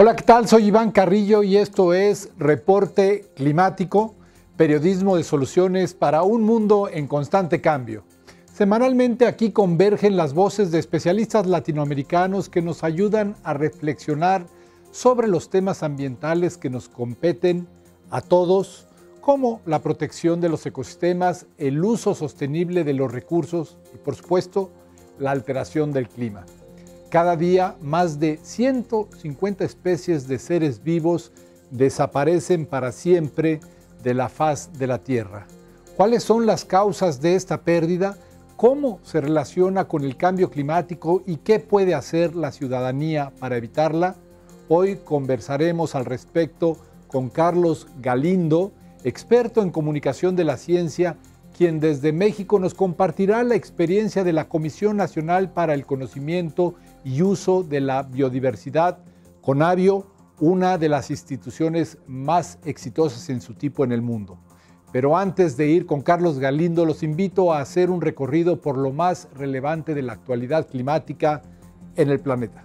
Hola, ¿qué tal? Soy Iván Carrillo y esto es Reporte Climático, periodismo de soluciones para un mundo en constante cambio. Semanalmente aquí convergen las voces de especialistas latinoamericanos que nos ayudan a reflexionar sobre los temas ambientales que nos competen a todos, como la protección de los ecosistemas, el uso sostenible de los recursos y, por supuesto, la alteración del clima. Cada día, más de 150 especies de seres vivos desaparecen para siempre de la faz de la Tierra. ¿Cuáles son las causas de esta pérdida? ¿Cómo se relaciona con el cambio climático y qué puede hacer la ciudadanía para evitarla? Hoy conversaremos al respecto con Carlos Galindo, experto en comunicación de la ciencia, quien desde México nos compartirá la experiencia de la Comisión Nacional para el Conocimiento y Uso de la Biodiversidad, CONABIO, una de las instituciones más exitosas en su tipo en el mundo. Pero antes de ir con Carlos Galindo, los invito a hacer un recorrido por lo más relevante de la actualidad climática en el planeta.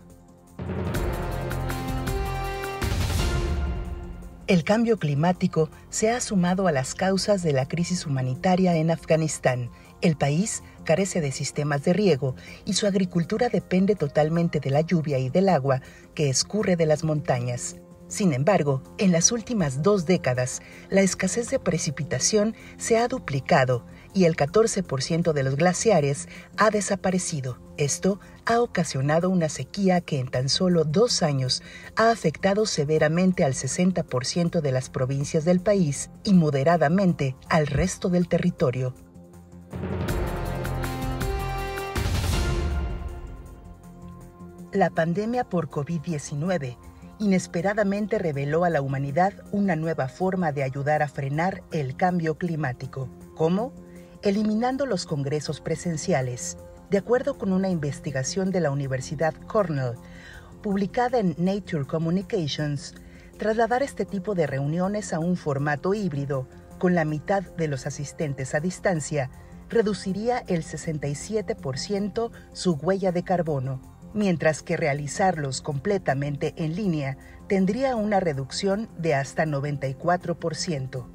El cambio climático se ha sumado a las causas de la crisis humanitaria en Afganistán. El país carece de sistemas de riego y su agricultura depende totalmente de la lluvia y del agua que escurre de las montañas. Sin embargo, en las últimas 2 décadas, la escasez de precipitación se ha duplicado y el 14% de los glaciares ha desaparecido. Esto ha ocasionado una sequía que en tan solo 2 años ha afectado severamente al 60% de las provincias del país y moderadamente al resto del territorio. La pandemia por COVID-19 inesperadamente reveló a la humanidad una nueva forma de ayudar a frenar el cambio climático. ¿Cómo? Eliminando los congresos presenciales. De acuerdo con una investigación de la Universidad Cornell, publicada en Nature Communications, trasladar este tipo de reuniones a un formato híbrido, con la mitad de los asistentes a distancia, reduciría el 67% su huella de carbono, mientras que realizarlos completamente en línea tendría una reducción de hasta 94%.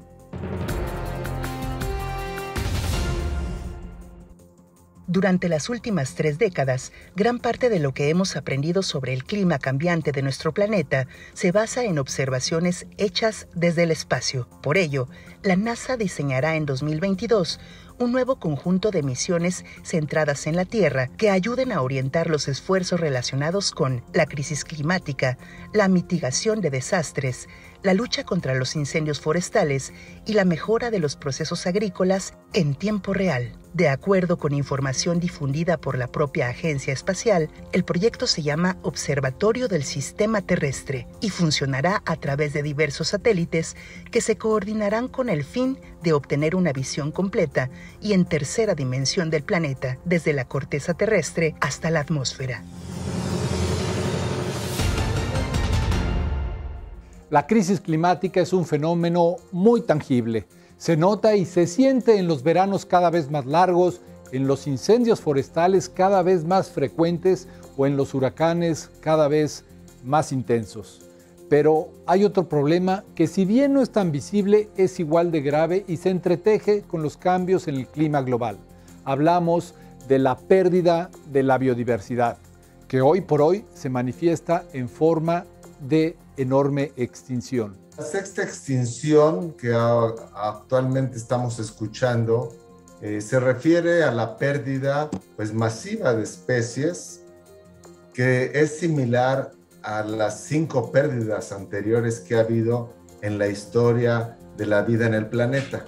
Durante las últimas 3 décadas, gran parte de lo que hemos aprendido sobre el clima cambiante de nuestro planeta se basa en observaciones hechas desde el espacio. Por ello, la NASA diseñará en 2022 un nuevo conjunto de misiones centradas en la Tierra que ayuden a orientar los esfuerzos relacionados con la crisis climática, la mitigación de desastres, la lucha contra los incendios forestales y la mejora de los procesos agrícolas en tiempo real. De acuerdo con información difundida por la propia agencia espacial, el proyecto se llama Observatorio del Sistema Terrestre y funcionará a través de diversos satélites que se coordinarán con el fin de obtener una visión completa y en tercera dimensión del planeta, desde la corteza terrestre hasta la atmósfera. La crisis climática es un fenómeno muy tangible. Se nota y se siente en los veranos cada vez más largos, en los incendios forestales cada vez más frecuentes o en los huracanes cada vez más intensos. Pero hay otro problema que, si bien no es tan visible, es igual de grave y se entreteje con los cambios en el clima global. Hablamos de la pérdida de la biodiversidad, que hoy por hoy se manifiesta en forma de enorme extinción. La sexta extinción que actualmente estamos escuchando se refiere a la pérdida masiva de especies, que es similar a las 5 pérdidas anteriores que ha habido en la historia de la vida en el planeta.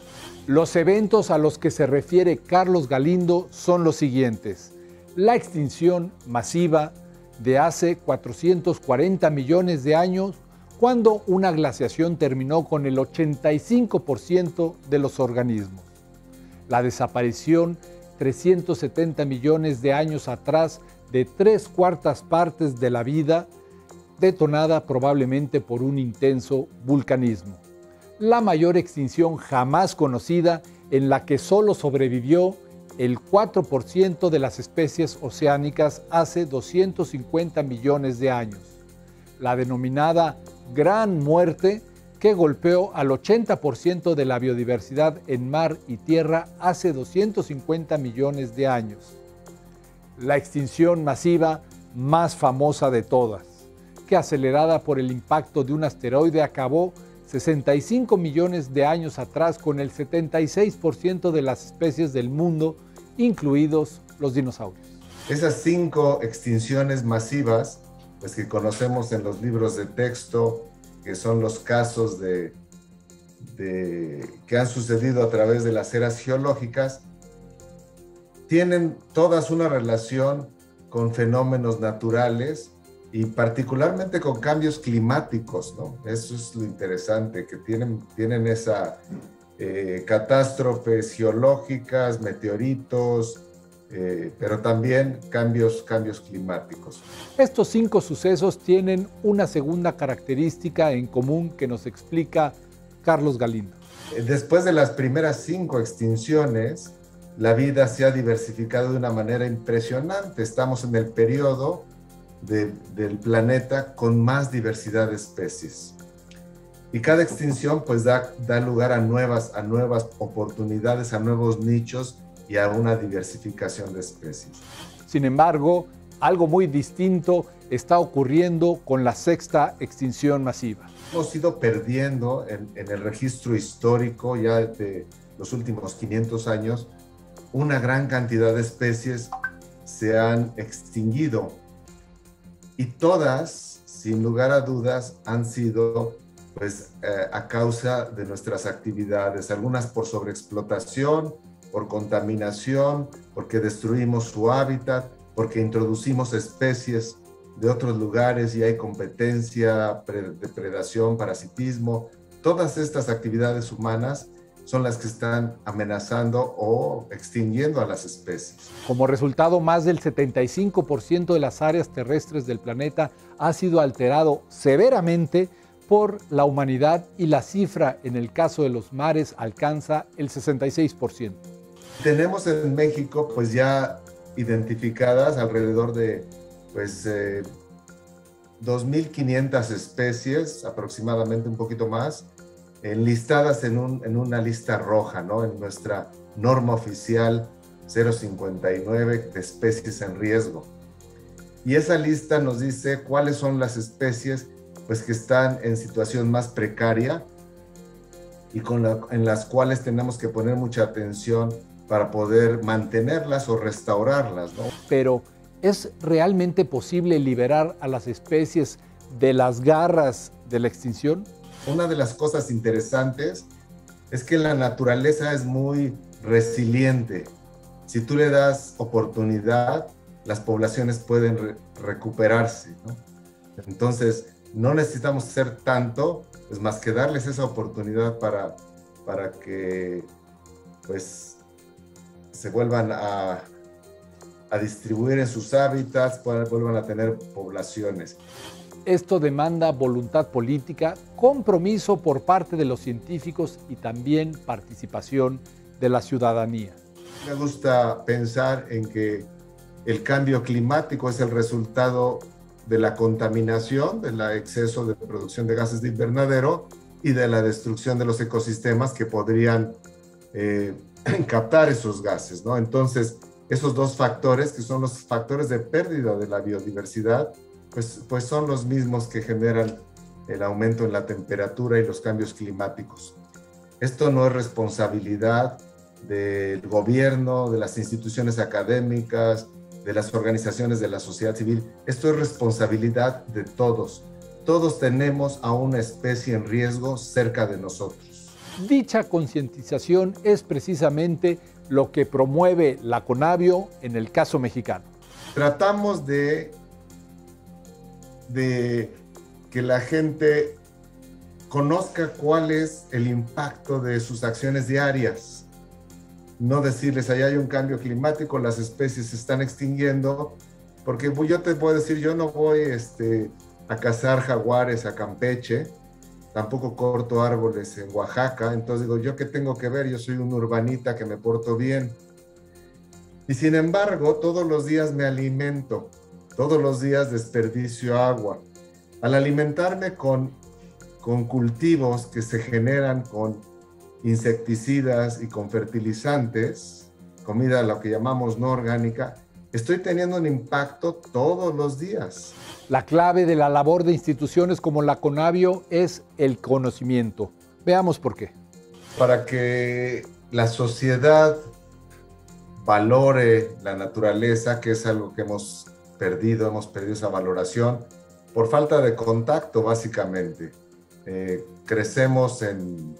Los eventos a los que se refiere Carlos Galindo son los siguientes: la extinción masiva de hace 440 millones de años, cuando una glaciación terminó con el 85% de los organismos. La desaparición 370 millones de años atrás de 3/4 partes de la vida, detonada probablemente por un intenso vulcanismo. La mayor extinción jamás conocida, en la que solo sobrevivió el 4% de las especies oceánicas hace 250 millones de años. la denominada Gran Muerte, que golpeó al 80% de la biodiversidad en mar y tierra hace 250 millones de años. La extinción masiva más famosa de todas, que acelerada por el impacto de un asteroide acabó 65 millones de años atrás con el 76% de las especies del mundo, incluidos los dinosaurios. Esas 5 extinciones masivas, pues, que conocemos en los libros de texto, que son los casos que han sucedido a través de las eras geológicas, tienen todas una relación con fenómenos naturales y particularmente con cambios climáticos, ¿no? Eso es lo interesante, que tienen esas catástrofes geológicas, meteoritos, pero también cambios climáticos. Estos 5 sucesos tienen una segunda característica en común que nos explica Carlos Galindo. Después de las primeras 5 extinciones, la vida se ha diversificado de una manera impresionante. Estamos en el periodo del planeta con más diversidad de especies. Y cada extinción, pues, da lugar a nuevas oportunidades, a nuevos nichos y a una diversificación de especies. Sin embargo, algo muy distinto está ocurriendo con la 6ª extinción masiva. Hemos ido perdiendo en el registro histórico, ya de los últimos 500 años, una gran cantidad de especies se han extinguido y todas, sin lugar a dudas, han sido, pues, a causa de nuestras actividades, algunas por sobreexplotación, por contaminación, porque destruimos su hábitat, porque introducimos especies de otros lugares y hay competencia, depredación, parasitismo. Todas estas actividades humanas son las que están amenazando o extinguiendo a las especies. Como resultado, más del 75% de las áreas terrestres del planeta ha sido alterado severamente por la humanidad y la cifra en el caso de los mares alcanza el 66%. Tenemos en México, pues, ya identificadas alrededor de 2.500 especies, aproximadamente, un poquito más, enlistadas en una lista roja, ¿no? En nuestra norma oficial 059 de especies en riesgo. Y esa lista nos dice cuáles son las especies, pues, que están en situación más precaria y en las cuales tenemos que poner mucha atención para poder mantenerlas o restaurarlas, ¿no? Pero, ¿es realmente posible liberar a las especies de las garras de la extinción? Una de las cosas interesantes es que la naturaleza es muy resiliente. Si tú le das oportunidad, las poblaciones pueden recuperarse, ¿no? Entonces, no necesitamos hacer tanto, pues, más que darles esa oportunidad para que, pues, se vuelvan a distribuir en sus hábitats, vuelvan a tener poblaciones. Esto demanda voluntad política, compromiso por parte de los científicos y también participación de la ciudadanía. Me gusta pensar en que el cambio climático es el resultado de la contaminación, del exceso de producción de gases de invernadero y de la destrucción de los ecosistemas que podrían captar esos gases, ¿no? Entonces, esos 2 factores, que son los factores de pérdida de la biodiversidad, pues son los mismos que generan el aumento en la temperatura y los cambios climáticos. Esto no es responsabilidad del gobierno, de las instituciones académicas, de las organizaciones de la sociedad civil. Esto es responsabilidad de todos. Todos tenemos a una especie en riesgo cerca de nosotros. Dicha concientización es precisamente lo que promueve la CONABIO en el caso mexicano. Tratamos de que la gente conozca cuál es el impacto de sus acciones diarias. No decirles, allá hay un cambio climático, las especies se están extinguiendo, porque yo te puedo decir, yo no voy a cazar jaguares a Campeche, tampoco corto árboles en Oaxaca, entonces digo, ¿yo qué tengo que ver? Yo soy un urbanita que me porto bien. Y sin embargo, todos los días me alimento. Todos los días desperdicio agua. Al alimentarme con cultivos que se generan con insecticidas y con fertilizantes, comida lo que llamamos no orgánica, estoy teniendo un impacto todos los días. La clave de la labor de instituciones como la CONABIO es el conocimiento. Veamos por qué. Para que la sociedad valore la naturaleza, que es algo que hemos perdido esa valoración, por falta de contacto básicamente. Crecemos en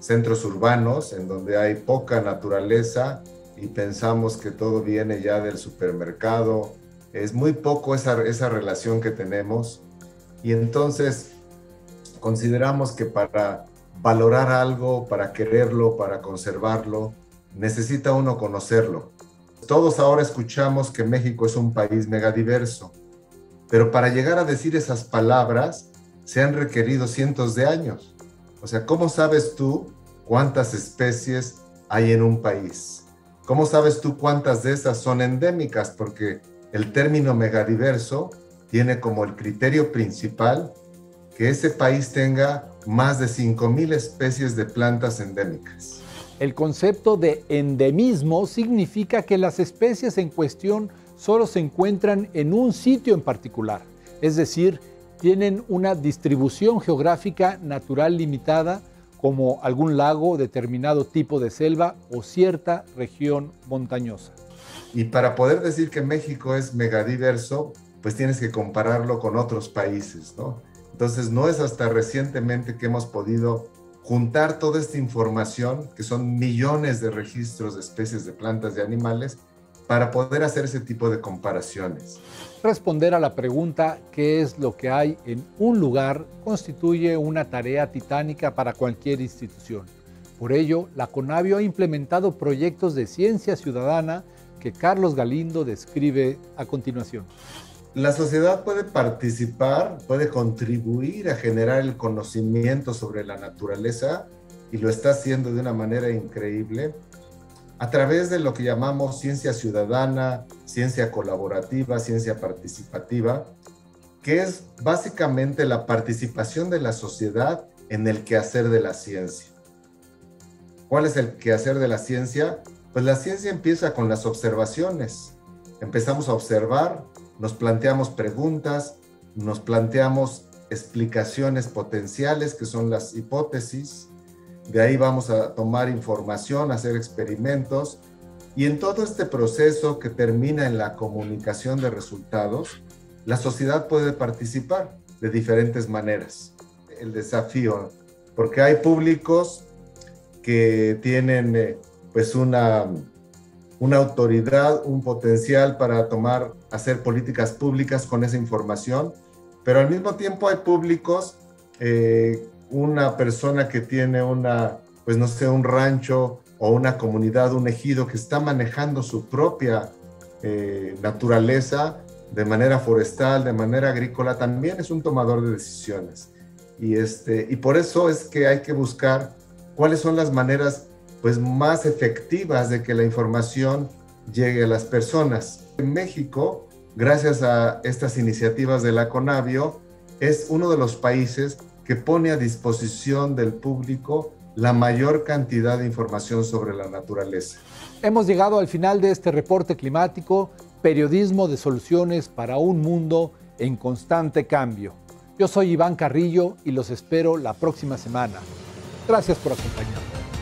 centros urbanos en donde hay poca naturaleza y pensamos que todo viene ya del supermercado. Es muy poco esa relación que tenemos, y entonces consideramos que para valorar algo, para quererlo, para conservarlo, necesita uno conocerlo. Todos ahora escuchamos que México es un país megadiverso, pero para llegar a decir esas palabras se han requerido cientos de años. O sea, ¿cómo sabes tú cuántas especies hay en un país? ¿Cómo sabes tú cuántas de esas son endémicas? Porque el término megadiverso tiene como el criterio principal que ese país tenga más de 5,000 especies de plantas endémicas. El concepto de endemismo significa que las especies en cuestión solo se encuentran en un sitio en particular, es decir, tienen una distribución geográfica natural limitada, como algún lago, determinado tipo de selva o cierta región montañosa. Y para poder decir que México es megadiverso, pues tienes que compararlo con otros países, ¿no? Entonces no es hasta recientemente que hemos podido juntar toda esta información, que son millones de registros de especies de plantas y animales, para poder hacer ese tipo de comparaciones. Responder a la pregunta ¿qué es lo que hay en un lugar? Constituye una tarea titánica para cualquier institución. Por ello, la CONABIO ha implementado proyectos de ciencia ciudadana que Carlos Galindo describe a continuación. La sociedad puede participar, puede contribuir a generar el conocimiento sobre la naturaleza, y lo está haciendo de una manera increíble, a través de lo que llamamos ciencia ciudadana, ciencia colaborativa, ciencia participativa, que es básicamente la participación de la sociedad en el quehacer de la ciencia. ¿Cuál es el quehacer de la ciencia? Pues la ciencia empieza con las observaciones. Empezamos a observar, nos planteamos preguntas, nos planteamos explicaciones potenciales, que son las hipótesis. De ahí vamos a tomar información, hacer experimentos, y en todo este proceso que termina en la comunicación de resultados, la sociedad puede participar de diferentes maneras. El desafío, porque hay públicos que tienen pues una autoridad, un potencial para hacer políticas públicas con esa información, pero al mismo tiempo hay públicos una persona que tiene pues no sé, un rancho o una comunidad, un ejido que está manejando su propia naturaleza de manera forestal, de manera agrícola, también es un tomador de decisiones. Y por eso es que hay que buscar cuáles son las maneras pues más efectivas de que la información llegue a las personas. En México, gracias a estas iniciativas de la CONABIO, es uno de los países que pone a disposición del público la mayor cantidad de información sobre la naturaleza. Hemos llegado al final de este reporte climático, periodismo de soluciones para un mundo en constante cambio. Yo soy Iván Carrillo y los espero la próxima semana. Gracias por acompañarnos.